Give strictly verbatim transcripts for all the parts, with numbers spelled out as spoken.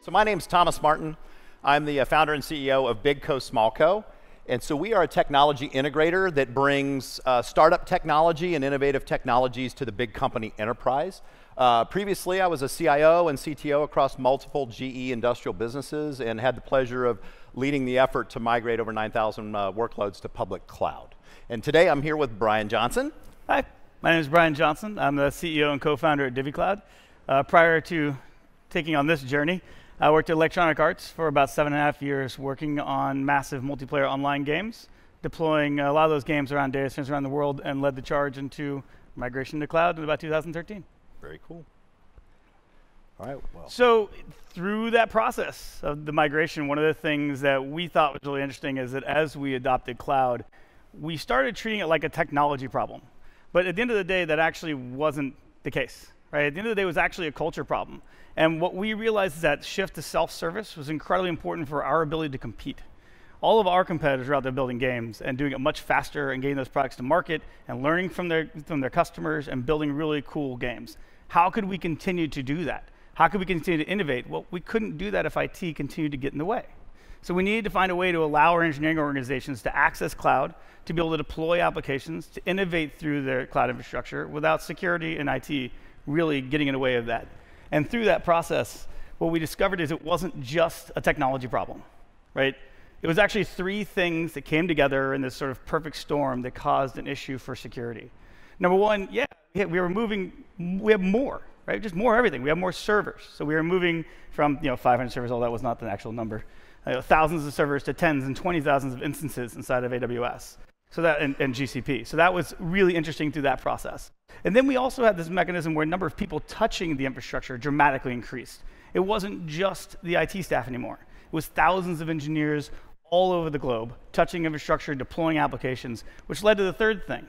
So my name's Thomas Martin. I'm the founder and C E O of Big Co Small Co. And so we are a technology integrator that brings uh, startup technology and innovative technologies to the big company enterprise. Uh, previously, I was a C I O and C T O across multiple G E industrial businesses and had the pleasure of leading the effort to migrate over nine thousand uh, workloads to public cloud. And today, I'm here with Brian Johnson. Hi, my name is Brian Johnson. I'm the C E O and co-founder at DiviCloud. Uh, prior to taking on this journey, I worked at Electronic Arts for about seven and a half years working on massive multiplayer online games, deploying a lot of those games around data centers around the world, and led the charge into migration to cloud in about two thousand thirteen. Very cool. All right, well. So through that process of the migration, one of the things that we thought was really interesting is that as we adopted cloud, we started treating it like a technology problem. But at the end of the day, that actually wasn't the case. Right? At the end of the day, it was actually a culture problem. And what we realized is that shift to self-service was incredibly important for our ability to compete. All of our competitors are out there building games and doing it much faster and getting those products to market and learning from their, from their customers and building really cool games. How could we continue to do that? How could we continue to innovate? Well, we couldn't do that if I T continued to get in the way. So we needed to find a way to allow our engineering organizations to access cloud, to be able to deploy applications, to innovate through their cloud infrastructure without security and I T really getting in the way of that. And through that process, what we discovered is it wasn't just a technology problem, right? It was actually three things that came together in this sort of perfect storm that caused an issue for security. Number one, yeah, we were moving, we have more, right? Just more everything. We have more servers. So we were moving from, you know, five hundred servers, although that was not the actual number, you know, thousands of servers to tens and twenty thousands of instances inside of A W S. So that, and, and G C P. So that was really interesting through that process. And then we also had this mechanism where the number of people touching the infrastructure dramatically increased. It wasn't just the I T staff anymore. It was thousands of engineers all over the globe touching infrastructure, deploying applications, which led to the third thing.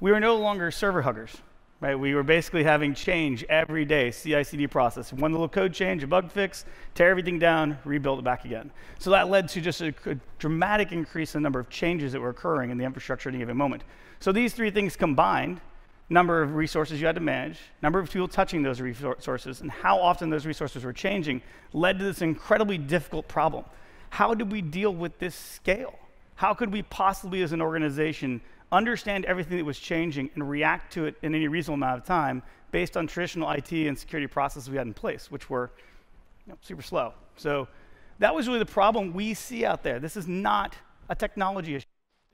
We were no longer server huggers, right? We were basically having change every day, C I C D process. One little code change, a bug fix, tear everything down, rebuild it back again. So that led to just a, a dramatic increase in the number of changes that were occurring in the infrastructure at any given moment. So these three things combined, number of resources you had to manage, number of people touching those resources, and how often those resources were changing, led to this incredibly difficult problem. How did we deal with this scale? How could we possibly, as an organization, understand everything that was changing and react to it in any reasonable amount of time based on traditional I T and security processes we had in place, which were, you know, super slow? So that was really the problem we see out there. This is not a technology issue.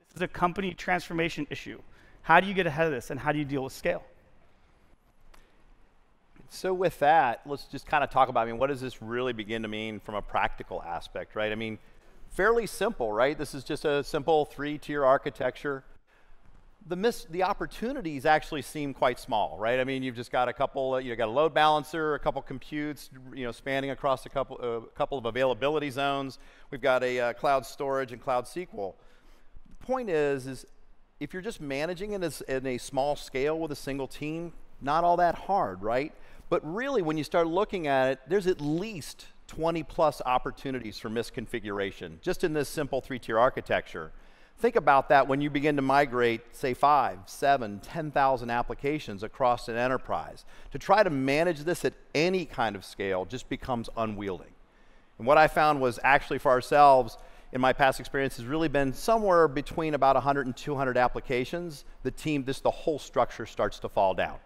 This is a company transformation issue. How do you get ahead of this, and how do you deal with scale? So with that, let's just kind of talk about, I mean, what does this really begin to mean from a practical aspect, right? I mean, fairly simple, right? This is just a simple three-tier architecture. The, miss, the opportunities actually seem quite small, right? I mean, you've just got a couple, you've got a load balancer, a couple computes, you know, spanning across a couple, uh, couple of availability zones. We've got a uh, cloud storage and cloud S Q L. The point is, is if you're just managing it as, in a small scale with a single team, not all that hard, right? But really, when you start looking at it, there's at least twenty plus opportunities for misconfiguration, just in this simple three-tier architecture. Think about that when you begin to migrate, say, five, seven, ten thousand applications across an enterprise. To try to manage this at any kind of scale just becomes unwieldy. And what I found was actually for ourselves, in my past experience, has really been somewhere between about one hundred and two hundred applications, the team, this, the whole structure starts to fall down.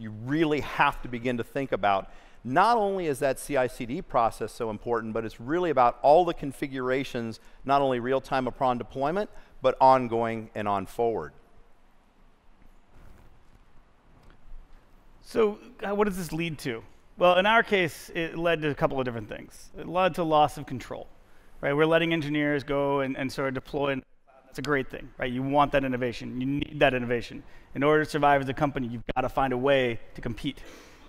You really have to begin to think about, not only is that C I C D process so important, but it's really about all the configurations, not only real-time upon deployment, but ongoing and on forward. So uh, what does this lead to? Well, in our case, it led to a couple of different things. It led to loss of control, right? We're letting engineers go and, and sort of deploy. And that's a great thing, right? You want that innovation. You need that innovation. In order to survive as a company, you've got to find a way to compete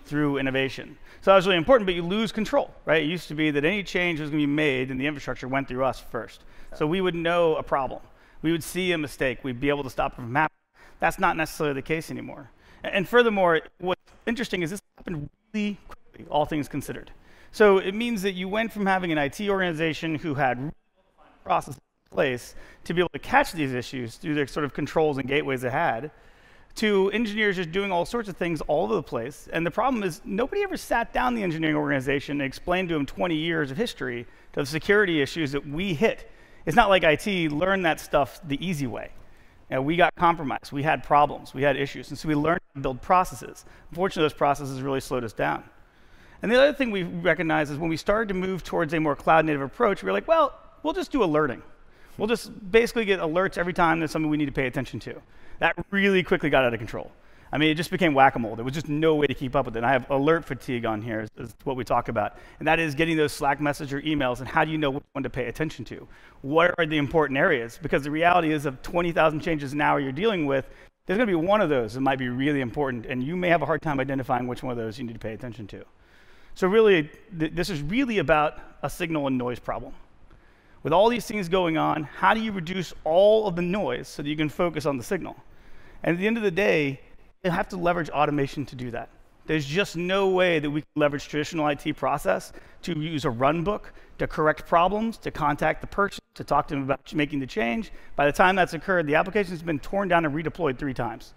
through innovation. So that was really important, but you lose control, right? It used to be that any change was going to be made and the infrastructure went through us first. So we would know a problem. We would see a mistake. We'd be able to stop it from happening. That's not necessarily the case anymore. And furthermore, what's interesting is this happened really quickly, all things considered. So it means that you went from having an I T organization who had really well-defined processes in place to be able to catch these issues through their sort of controls and gateways they had, to engineers just doing all sorts of things all over the place. And the problem is nobody ever sat down the engineering organization and explained to them twenty years of history to the security issues that we hit. It's not like I T learned that stuff the easy way. You know, we got compromised. We had problems. We had issues. And so we learned to build processes. Unfortunately, those processes really slowed us down. And the other thing we recognized is when we started to move towards a more cloud-native approach, we were like, well, we'll just do alerting. We'll just basically get alerts every time there's something we need to pay attention to. That really quickly got out of control. I mean, it just became whack-a-mole. There was just no way to keep up with it. And I have alert fatigue on here is, is what we talk about. And that is getting those Slack messages or emails, and how do you know which one to pay attention to? What are the important areas? Because the reality is of twenty thousand changes an hour you're dealing with, there's going to be one of those that might be really important, and you may have a hard time identifying which one of those you need to pay attention to. So really, th this is really about a signal and noise problem. With all these things going on, how do you reduce all of the noise so that you can focus on the signal? And at the end of the day, you have to leverage automation to do that. There's just no way that we can leverage traditional I T process to use a run book, to correct problems, to contact the person, to talk to them about making the change. By the time that's occurred, the application's been torn down and redeployed three times,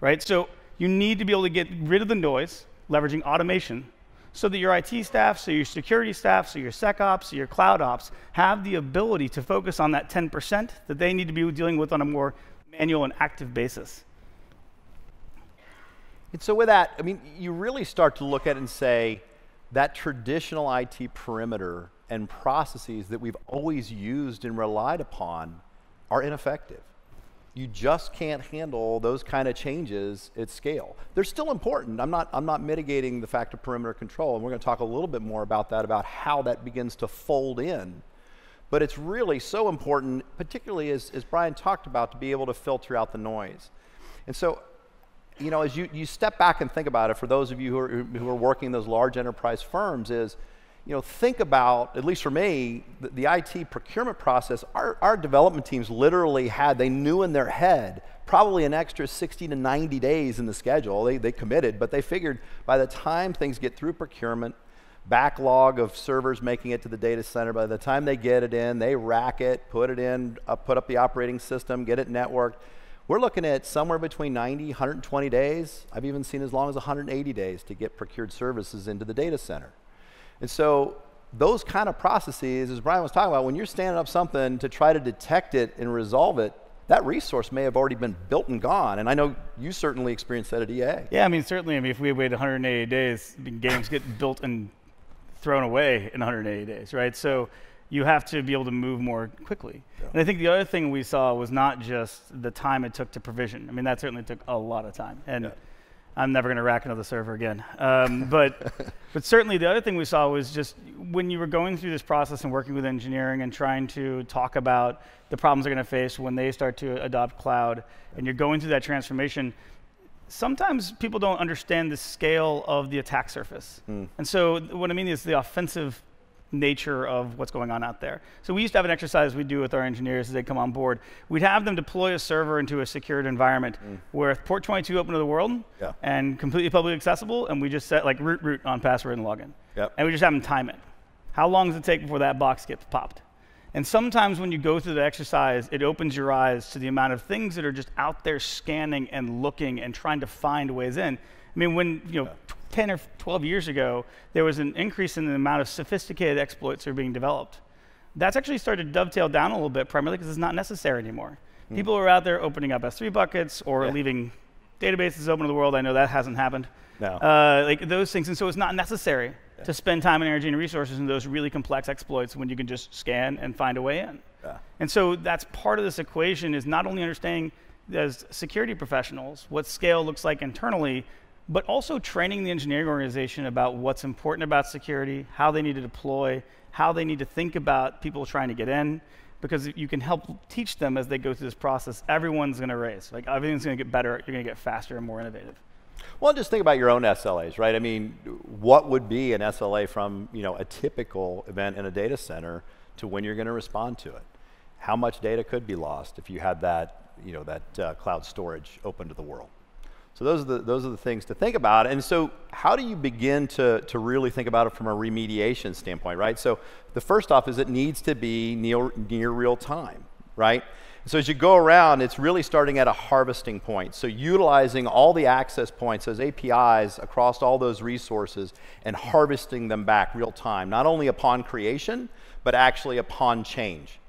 right? So you need to be able to get rid of the noise, leveraging automation, so that your I T staff, so your security staff, so your SecOps, so your cloud ops have the ability to focus on that ten percent that they need to be dealing with on a more manual and active basis. And so with that, I mean, you really start to look at it and say that traditional I T perimeter and processes that we've always used and relied upon are ineffective. You just can't handle those kind of changes at scale. They're still important. I'm not, I'm not mitigating the fact of perimeter control, and we're going to talk a little bit more about that, about how that begins to fold in. But it's really so important, particularly as, as Brian talked about, to be able to filter out the noise. And so, you know, as you, you step back and think about it, for those of you who are, who are working in those large enterprise firms is, you know, think about, at least for me, the, the I T procurement process, our, our development teams literally had, they knew in their head, probably an extra sixty to ninety days in the schedule. They, they committed, but they figured by the time things get through procurement, backlog of servers making it to the data center, by the time they get it in, they rack it, put it in, uh, put up the operating system, get it networked. We're looking at somewhere between ninety, one hundred twenty days. I've even seen as long as one hundred eighty days to get procured services into the data center. And so those kind of processes, as Brian was talking about, when you're standing up something to try to detect it and resolve it, that resource may have already been built and gone. And I know you certainly experienced that at E A. Yeah, I mean, certainly. I mean, if we wait one hundred eighty days, games get built and thrown away in one hundred eighty days, right? So you have to be able to move more quickly. Yeah. And I think the other thing we saw was not just the time it took to provision. I mean, that certainly took a lot of time. And yeah. I'm never going to rack another server again. Um, but, but certainly the other thing we saw was just when you were going through this process and working with engineering and trying to talk about the problems they're going to face when they start to adopt cloud, and you're going through that transformation, sometimes people don't understand the scale of the attack surface. Mm. And so what I mean is the offensive nature of what's going on out there. So we used to have an exercise we do with our engineers as they come on board. We'd have them deploy a server into a secured environment mm. where port twenty-two open to the world yeah. and completely publicly accessible, and we just set like root root on password and login. Yep. And we just have them time it. How long does it take before that box gets popped? And sometimes when you go through the exercise, it opens your eyes to the amount of things that are just out there scanning and looking and trying to find ways in. I mean, when, you know, yeah. ten or twelve years ago, there was an increase in the amount of sophisticated exploits that are being developed. That's actually started to dovetail down a little bit, primarily because it's not necessary anymore. Mm. People are out there opening up S three buckets or yeah. leaving databases open to the world. I know that hasn't happened. No. Uh, like those things. And so it's not necessary yeah. to spend time and energy and resources in those really complex exploits when you can just scan and find a way in. Yeah. And so that's part of this equation is not only understanding as security professionals what scale looks like internally, but also training the engineering organization about what's important about security, how they need to deploy, how they need to think about people trying to get in, because you can help teach them as they go through this process. Everyone's going to raise. Like, everything's going to get better. You're going to get faster and more innovative. Well, just think about your own S L As, right? I mean, what would be an S L A from, you know, a typical event in a data center to when you're going to respond to it? How much data could be lost if you had that, you know, that uh, cloud storage open to the world? So those are, the, those are the things to think about. And so how do you begin to, to really think about it from a remediation standpoint, right? So the first off is it needs to be near, near real time, right? So as you go around, it's really starting at a harvesting point. So utilizing all the access points, those A P Is across all those resources, and harvesting them back real time, not only upon creation, but actually upon change.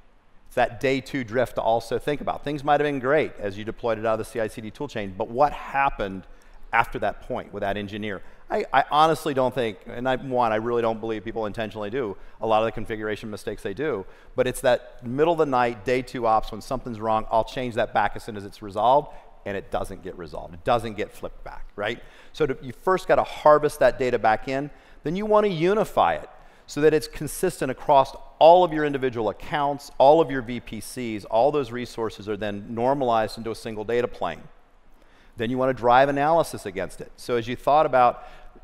It's that day two drift to also think about. Things might have been great as you deployed it out of the C I C D tool chain, but what happened after that point with that engineer? I, I honestly don't think, and I, one, I really don't believe people intentionally do a lot of the configuration mistakes they do, but it's that middle of the night, day two ops, when something's wrong, I'll change that back as soon as it's resolved, and it doesn't get resolved. It doesn't get flipped back, right? So to, you first got to harvest that data back in, then you want to unify it so that it's consistent across all of your individual accounts, all of your V P Cs, all those resources are then normalized into a single data plane. Then you want to drive analysis against it. So as you thought about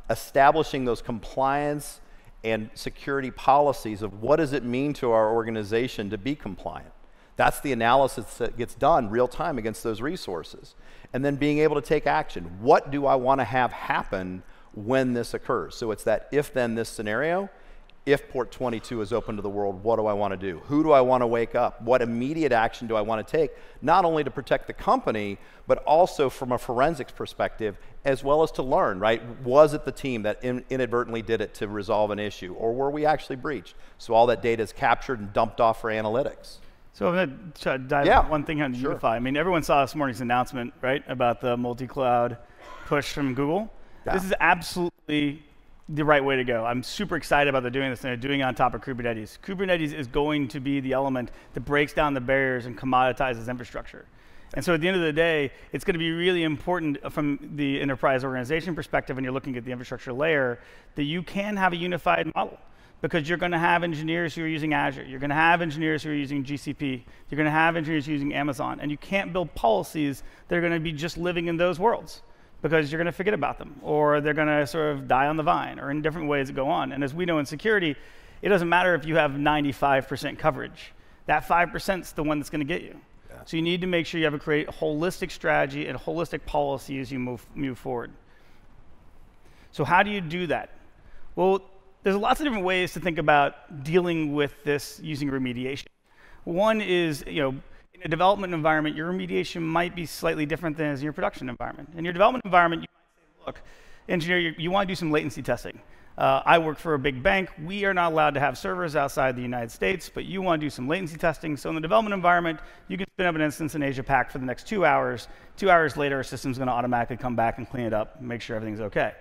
establishing those compliance and security policies of what does it mean to our organization to be compliant, that's the analysis that gets done real time against those resources. And then being able to take action. What do I want to have happen when this occurs? So it's that if then this scenario, if port twenty-two is open to the world, what do I want to do? Who do I want to wake up? What immediate action do I want to take? Not only to protect the company, but also from a forensics perspective, as well as to learn, right? Was it the team that in inadvertently did it to resolve an issue? Or were we actually breached? So all that data is captured and dumped off for analytics. So I'm going to dive yeah, one thing on sure. Unify. I mean, everyone saw this morning's announcement, right, about the multi-cloud push from Google. Yeah. This is absolutely the right way to go. I'm super excited about they're doing this, and they're doing it on top of Kubernetes. Kubernetes is going to be the element that breaks down the barriers and commoditizes infrastructure. And so at the end of the day, it's going to be really important from the enterprise organization perspective when you're looking at the infrastructure layer that you can have a unified model, because you're going to have engineers who are using Azure. You're going to have engineers who are using G C P. You're going to have engineers using Amazon. And you can't build policies that are going to be just living in those worlds, because you're going to forget about them, or they're going to sort of die on the vine, or in different ways that go on. And as we know in security, it doesn't matter if you have ninety-five percent coverage. That five percent is the one that's going to get you. Yeah. So you need to make sure you have a create holistic strategy and holistic policy as you move, move forward. So how do you do that? Well, there's lots of different ways to think about dealing with this using remediation. One is, you know, in a development environment, your remediation might be slightly different than in your production environment. In your development environment, you might say, look, engineer, you, you want to do some latency testing. Uh, I work for a big bank. We are not allowed to have servers outside the United States, but you want to do some latency testing. So in the development environment, you can spin up an instance in Asia-Pac for the next two hours. Two hours later, our system's going to automatically come back and clean it up and make sure everything's OK.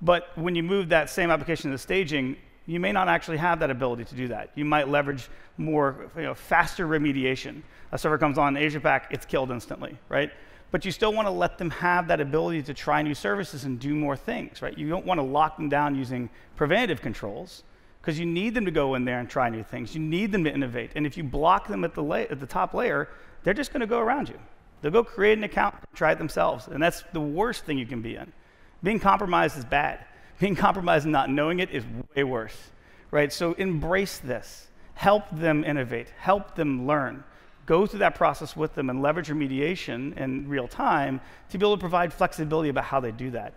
But when you move that same application to the staging, you may not actually have that ability to do that. You might leverage more, you know, faster remediation. A server comes on in Asia-Pac, it's killed instantly, right? But you still want to let them have that ability to try new services and do more things, right? You don't want to lock them down using preventative controls, because you need them to go in there and try new things. You need them to innovate. And if you block them at the, la at the top layer, they're just going to go around you. They'll go create an account, try it themselves. And that's the worst thing you can be in. Being compromised is bad. Being compromised and not knowing it is way worse, right? So embrace this. Help them innovate. Help them learn. Go through that process with them and leverage remediation in real time to be able to provide flexibility about how they do that.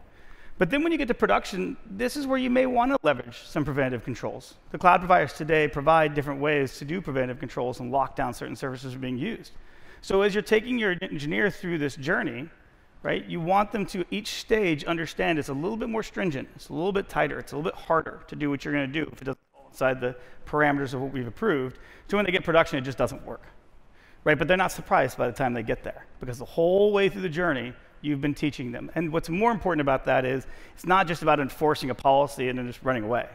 But then when you get to production, this is where you may want to leverage some preventative controls. The cloud providers today provide different ways to do preventative controls and lock down certain services from being used. So as you're taking your engineer through this journey, right? You want them to, each stage, understand it's a little bit more stringent, it's a little bit tighter, it's a little bit harder to do what you're going to do if it doesn't fall inside the parameters of what we've approved. So when they get production, it just doesn't work, right? But they're not surprised by the time they get there, because the whole way through the journey, you've been teaching them. And what's more important about that is it's not just about enforcing a policy and then just running away,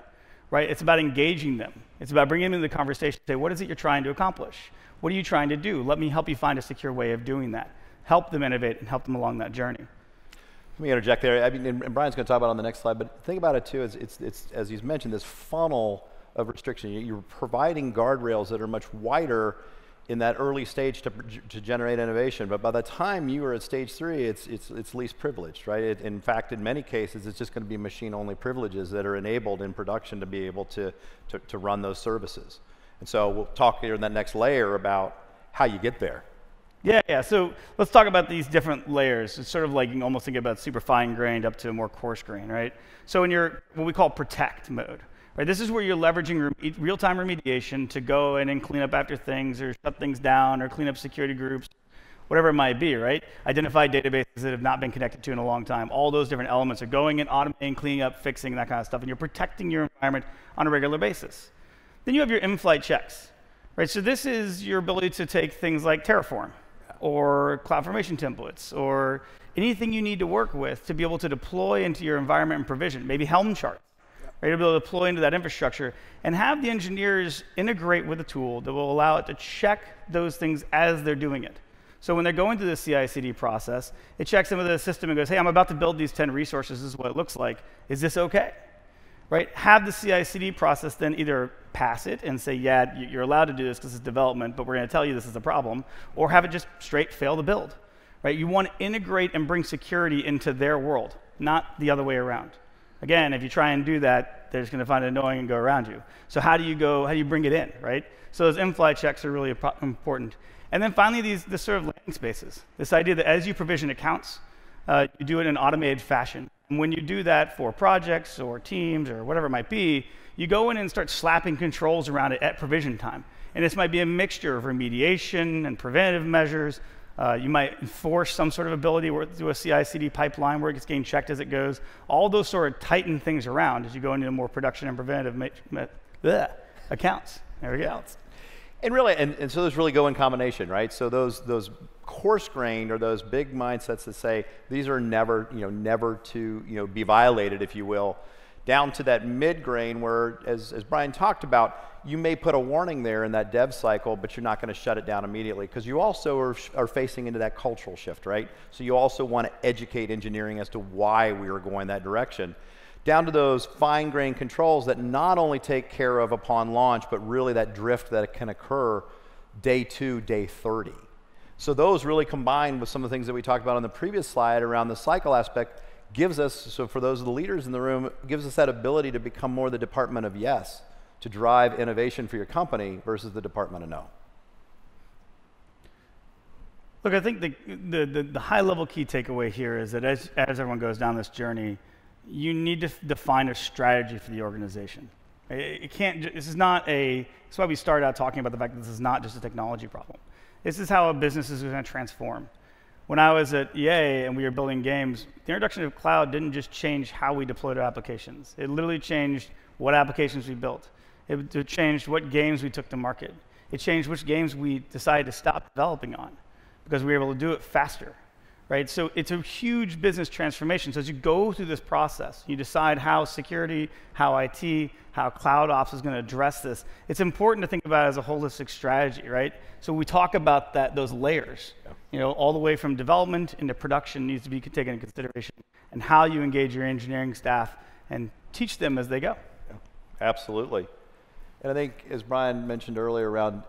right? It's about engaging them. It's about bringing them into the conversation, say, what is it you're trying to accomplish? What are you trying to do? Let me help you find a secure way of doing that. Help them innovate and help them along that journey. Let me interject there. I mean, and Brian's going to talk about it on the next slide, but think about it too. Is it's, it's, as he's mentioned, this funnel of restriction. You're providing guardrails that are much wider in that early stage to, to generate innovation. But by the time you are at stage three, it's, it's, it's least privileged, right? It, in fact, in many cases, it's just going to be machine-only privileges that are enabled in production to be able to, to, to run those services. And so we'll talk here in that next layer about how you get there. Yeah, yeah, so let's talk about these different layers. It's sort of like you can almost think about super fine grained up to a more coarse grain, right? So in your, what we call protect mode, Right, this is where you're leveraging re real-time remediation to go in and clean up after things or shut things down or clean up security groups, whatever it might be, right? Identify databases that have not been connected to in a long time. All those different elements are going in, automating, cleaning up, fixing, that kind of stuff, and you're protecting your environment on a regular basis. Then you have your in-flight checks, right? So this is your ability to take things like Terraform or CloudFormation templates or anything you need to work with to be able to deploy into your environment and provision, maybe Helm charts. Right, to be able to deploy into that infrastructure and have the engineers integrate with a tool that will allow it to check those things as they're doing it. So when they're going through the C I C D process, it checks into the system and goes, hey, I'm about to build these ten resources. This is what it looks like. Is this OK? Right? Have the C I C D process then either pass it and say, yeah, you're allowed to do this because it's development, but we're going to tell you this is a problem, or have it just straight fail to build. Right? You want to integrate and bring security into their world, not the other way around. Again, if you try and do that, they're just going to find it annoying and go around you. So how do you go? How do you bring it in, right? So those in-flight checks are really important. And then finally, these this sort of landing spaces. This idea that as you provision accounts, uh, you do it in an automated fashion. And when you do that for projects or teams or whatever it might be, you go in and start slapping controls around it at provision time. And this might be a mixture of remediation and preventative measures. Uh, you might enforce some sort of ability where, through a C I C D pipeline where it gets getting checked as it goes. All those sort of tighten things around as you go into more production and preventative ma ma bleh, accounts. There we go. And really, and, and so those really go in combination, right? So those those coarse-grained or those big mindsets that say these are never, you know, never to you know be violated, if you will, down to that mid-grain where, as, as Brian talked about, you may put a warning there in that dev cycle, but you're not going to shut it down immediately because you also are, are facing into that cultural shift, right? So you also want to educate engineering as to why we are going that direction. Down to those fine-grained controls that not only take care of upon launch, but really that drift that can occur day two, day thirty. So those really combined with some of the things that we talked about on the previous slide around the cycle aspect gives us, so for those of the leaders in the room, gives us that ability to become more the department of yes, to drive innovation for your company versus the department of no. Look, I think the, the, the, the high-level key takeaway here is that as, as everyone goes down this journey, you need to define a strategy for the organization. It, it can't, this is not a, that's why we started out talking about the fact that this is not just a technology problem. This is how a business is going to transform. When I was at E A and we were building games, the introduction of cloud didn't just change how we deployed our applications. It literally changed what applications we built. It, it changed what games we took to market. It changed which games we decided to stop developing on because we were able to do it faster, right? So it's a huge business transformation. So as you go through this process, you decide how security, how I T, how cloud ops is going to address this. It's important to think about it as a holistic strategy, right? So we talk about that, those layers. Yeah. You know, all the way from development into production needs to be taken into consideration, and how you engage your engineering staff and teach them as they go. Yeah, absolutely. And I think, as Brian mentioned earlier, around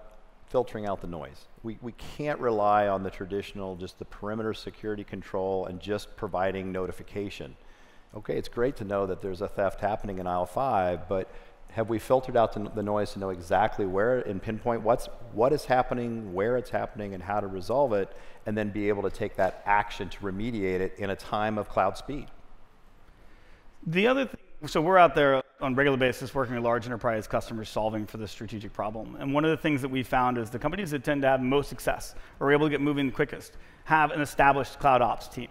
filtering out the noise. We, we can't rely on the traditional, just the perimeter security control and just providing notification. OK, it's great to know that there's a theft happening in aisle five, but have we filtered out the noise to know exactly where and pinpoint what's, what is happening, where it's happening, and how to resolve it, and then be able to take that action to remediate it in a time of cloud speed? The other thing, so we're out there on a regular basis working with large enterprise customers solving for this strategic problem. And one of the things that we found is the companies that tend to have most success or are able to get moving the quickest have an established cloud ops team.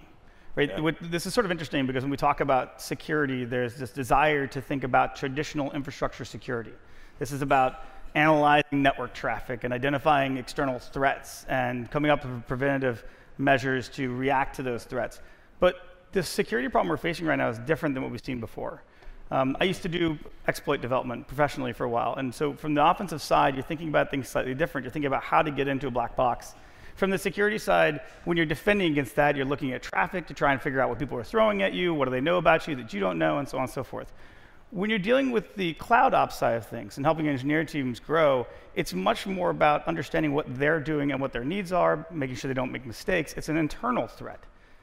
Right? Yeah. This is sort of interesting because when we talk about security, there's this desire to think about traditional infrastructure security. This is about analyzing network traffic and identifying external threats and coming up with preventative measures to react to those threats. But the security problem we're facing right now is different than what we've seen before. Um, I used to do exploit development professionally for a while. And so from the offensive side, you're thinking about things slightly different. You're thinking about how to get into a black box. From the security side, when you're defending against that, you're looking at traffic to try and figure out what people are throwing at you, what do they know about you that you don't know, and so on and so forth. When you're dealing with the cloud ops side of things and helping engineering teams grow, it's much more about understanding what they're doing and what their needs are, making sure they don't make mistakes. It's an internal threat.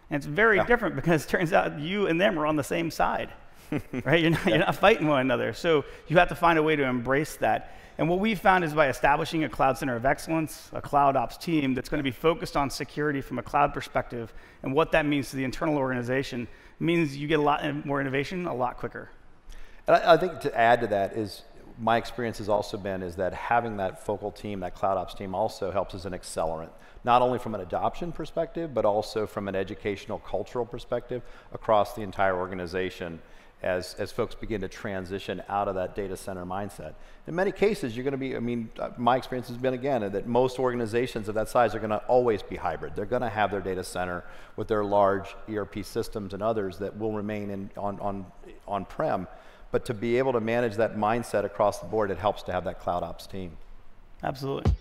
And it's very yeah. different because it turns out you and them are on the same side. Right? You're not, you're not fighting one another. So you have to find a way to embrace that. And what we found is by establishing a cloud center of excellence, a cloud ops team that's going to be focused on security from a cloud perspective, and what that means to the internal organization means you get a lot more innovation a lot quicker. And I, I think to add to that is my experience has also been is that having that focal team, that cloud ops team, also helps as an accelerant, not only from an adoption perspective, but also from an educational cultural perspective across the entire organization as, as folks begin to transition out of that data center mindset. In many cases, you're going to be, I mean, my experience has been, again, that most organizations of that size are going to always be hybrid. They're going to have their data center with their large E R P systems and others that will remain in, on, on, on-prem. But to be able to manage that mindset across the board, it helps to have that cloud ops team. Absolutely.